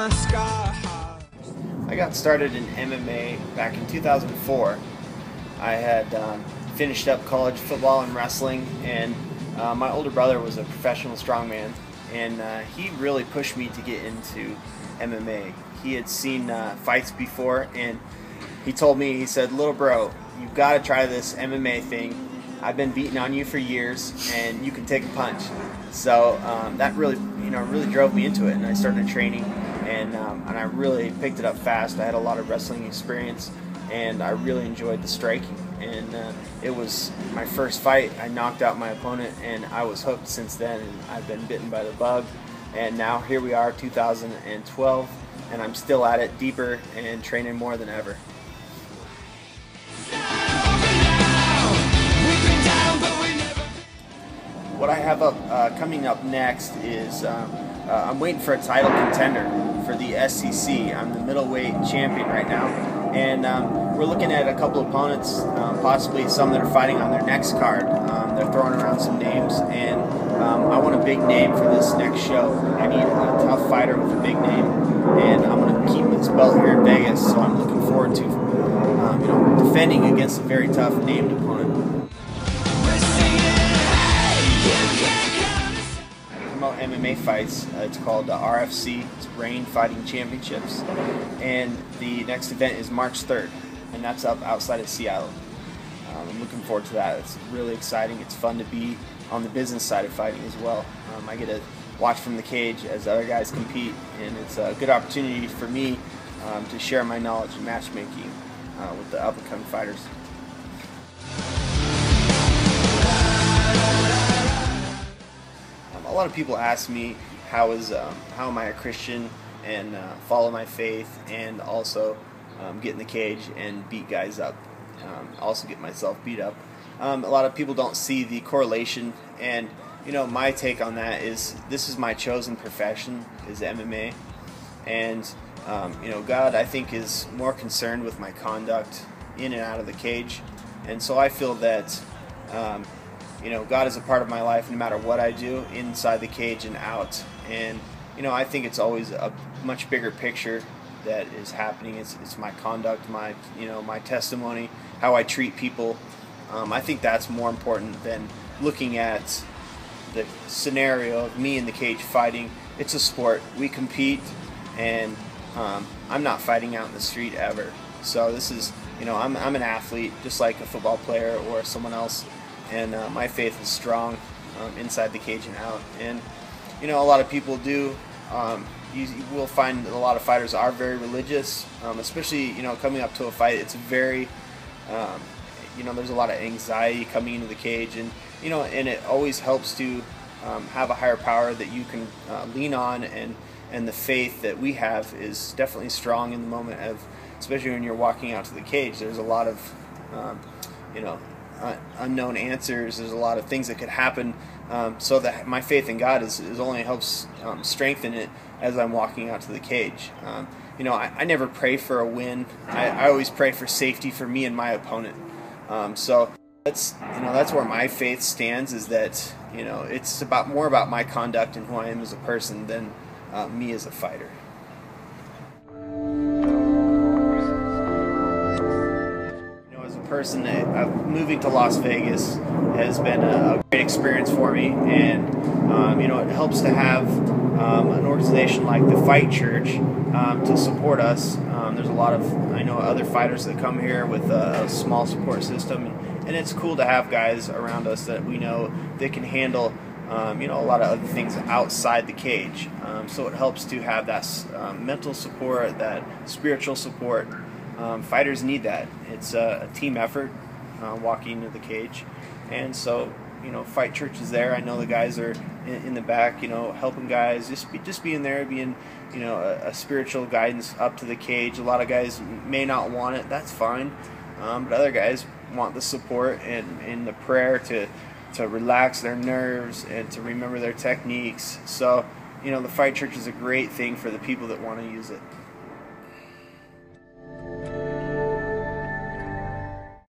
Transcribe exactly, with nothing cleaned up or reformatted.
my sky high. I got started in M M A back in two thousand four. I had um, finished up college football and wrestling, and uh, my older brother was a professional strongman, and uh, he really pushed me to get into M M A. He had seen uh, fights before, and he told me, he said, "Little bro, you've got to try this M M A thing. I've been beating on you for years, and you can take a punch." So um, that really, you know, really drove me into it, and I started training, and um, and I really picked it up fast. I had a lot of wrestling experience, and I really enjoyed the striking. And uh, it was my first fight. I knocked out my opponent, and I was hooked since then. And I've been bitten by the bug, and now here we are, two thousand twelve, and I'm still at it, deeper and training more than ever. What I have up uh, coming up next is um, uh, I'm waiting for a title contender for the S C C. I'm the middleweight champion right now, and um, we're looking at a couple opponents, uh, possibly some that are fighting on their next card. Um, they're throwing around some names, and um, I want a big name for this next show. I need a tough fighter with a big name, and I'm going to keep this belt here in Vegas, so I'm looking forward to um, you know, defending against a very tough named opponent. M M A fights. Uh, it's called the R F C. It's Reign Fighting Championships, and the next event is March third, and that's up outside of Seattle. Um, I'm looking forward to that. It's really exciting. It's fun to be on the business side of fighting as well. Um, I get to watch from the cage as other guys compete, and it's a good opportunity for me um, to share my knowledge in matchmaking uh, with the up-and-coming fighters. A lot of people ask me how is um, how am I a Christian and uh, follow my faith, and also um, get in the cage and beat guys up, um, also get myself beat up. Um, a lot of people don't see the correlation, and you know, my take on that is this is my chosen profession, is M M A, and um, you know, God, I think, is more concerned with my conduct in and out of the cage, and so I feel that um, you know, God is a part of my life no matter what I do, inside the cage and out. And, you know, I think it's always a much bigger picture that is happening. It's, it's my conduct, my, you know, my testimony, how I treat people. Um, I think that's more important than looking at the scenario of me in the cage fighting. It's a sport. We compete, and um, I'm not fighting out in the street ever. So this is, you know, I'm, I'm an athlete, just like a football player or someone else. And uh, my faith is strong um, inside the cage and out. And you know, a lot of people do. Um, you, you will find that a lot of fighters are very religious, um, especially you know coming up to a fight. It's very, um, you know, there's a lot of anxiety coming into the cage, and you know, and it always helps to um, have a higher power that you can uh, lean on, and and the faith that we have is definitely strong in the moment of, especially when you're walking out to the cage. There's a lot of, um, you know. Uh, unknown answers. There's a lot of things that could happen, um, so that my faith in God is, is only helps um, strengthen it as I'm walking out to the cage. Um, you know, I, I never pray for a win. I, I always pray for safety for me and my opponent. Um, so that's you know that's where my faith stands. Is that you know it's about more about my conduct and who I am as a person than uh, me as a fighter. Person that uh, moving to Las Vegas has been a great experience for me, and um, you know, it helps to have um, an organization like the Fight Church um, to support us. Um, there's a lot of I know other fighters that come here with a small support system, and it's cool to have guys around us that we know that can handle um, you know a lot of other things outside the cage. Um, so it helps to have that um, mental support, that spiritual support. Um, fighters need that. It's a, a team effort, uh, walking into the cage, and so you know, Fight Church is there. I know the guys are in, in the back, you know, helping guys, just be, just being there, being you know a, a spiritual guidance up to the cage. A lot of guys may not want it. That's fine, um, but other guys want the support and, and the prayer to to relax their nerves and to remember their techniques. So you know, the Fight Church is a great thing for the people that want to use it.